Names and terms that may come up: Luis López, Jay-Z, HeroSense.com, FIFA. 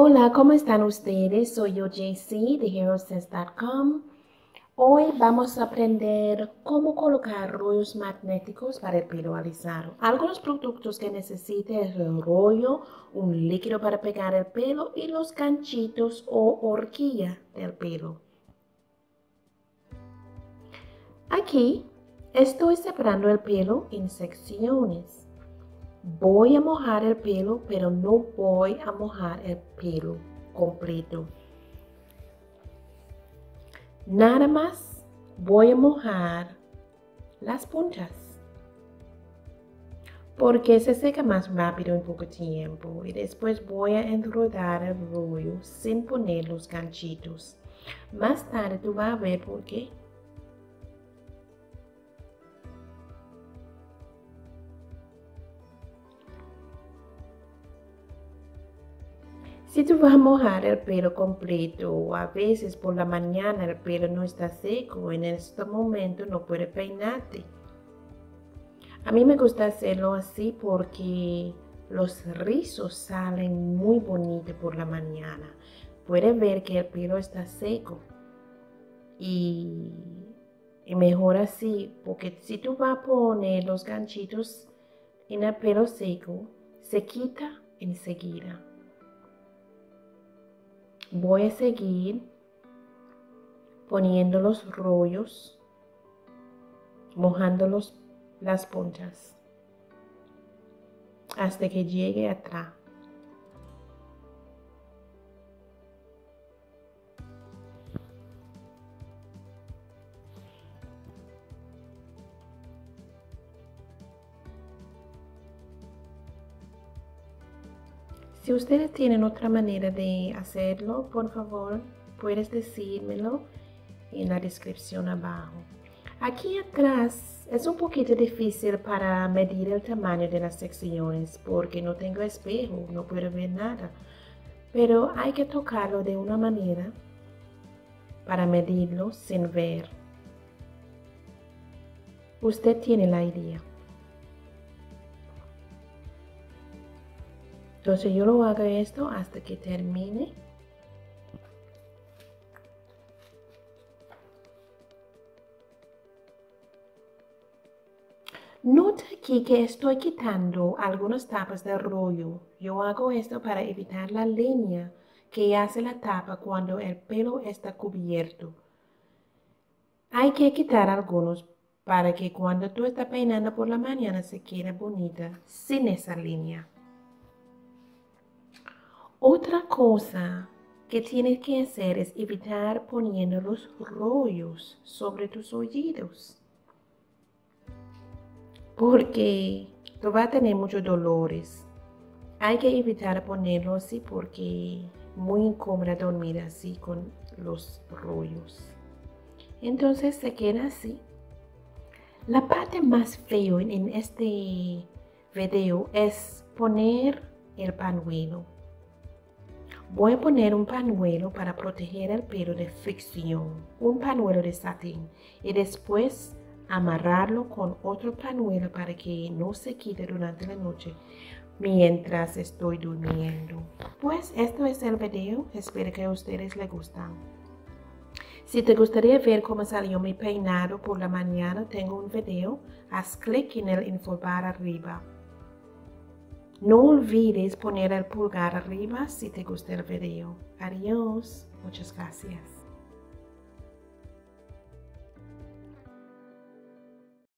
Hola, ¿cómo están ustedes? Soy yo, Jay-Z, de HeroSense.com. Hoy vamos a aprender cómo colocar rollos magnéticos para el pelo alisado. Algunos productos que necesites: el rollo, un líquido para pegar el pelo y los ganchitos o horquilla del pelo. Aquí estoy separando el pelo en secciones. Voy a mojar el pelo, pero no voy a mojar el pelo completo. Nada más voy a mojar las puntas, porque se seca más rápido en poco tiempo. Y después voy a enrodar el rollo sin poner los ganchitos. Más tarde tú vas a ver por qué. Si tú vas a mojar el pelo completo, o a veces por la mañana el pelo no está seco, en este momento no puedes peinarte. A mí me gusta hacerlo así porque los rizos salen muy bonitos por la mañana. Puedes ver que el pelo está seco y mejor así, porque si tú vas a poner los ganchitos en el pelo seco, se quita enseguida. Voy a seguir poniendo los rollos, mojando las puntas hasta que llegue atrás. Si ustedes tienen otra manera de hacerlo, por favor, puedes decírmelo en la descripción abajo. Aquí atrás es un poquito difícil para medir el tamaño de las secciones porque no tengo espejo, no puedo ver nada. Pero hay que tocarlo de una manera para medirlo sin ver. Usted tiene la idea. Entonces yo lo hago esto hasta que termine. Nota aquí que estoy quitando algunas tapas del rollo. Yo hago esto para evitar la línea que hace la tapa cuando el pelo está cubierto. Hay que quitar algunos para que cuando tú estás peinando por la mañana se quede bonita sin esa línea. Otra cosa que tienes que hacer es evitar poniendo los rollos sobre tus oídos, porque tú vas a tener muchos dolores. Hay que evitar ponerlo así porque es muy incómodo dormir así con los rollos. Entonces se queda así. La parte más fea en este video es poner el pañuelo. Voy a poner un pañuelo para proteger el pelo de fricción, un pañuelo de satín, y después amarrarlo con otro pañuelo para que no se quite durante la noche mientras estoy durmiendo. Pues esto es el video, espero que a ustedes les guste. Si te gustaría ver cómo salió mi peinado por la mañana, tengo un video, haz clic en el infobar arriba. No olvides poner el pulgar arriba si te gusta el video. Adiós. Muchas gracias.